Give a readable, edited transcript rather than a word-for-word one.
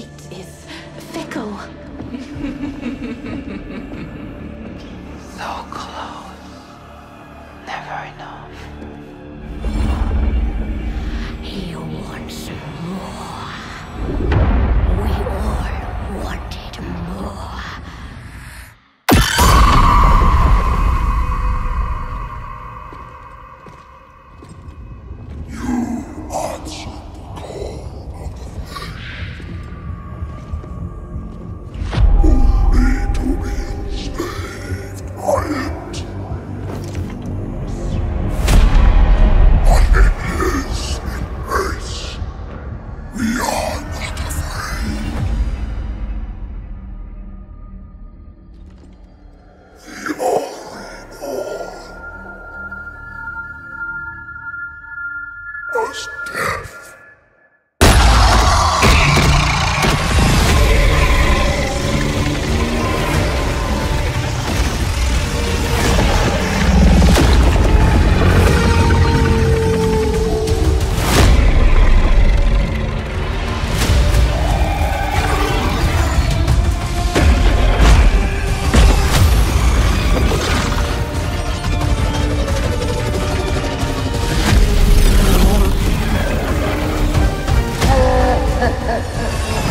fate is fickle. So close. Never enough. He wants more. We all wanted more.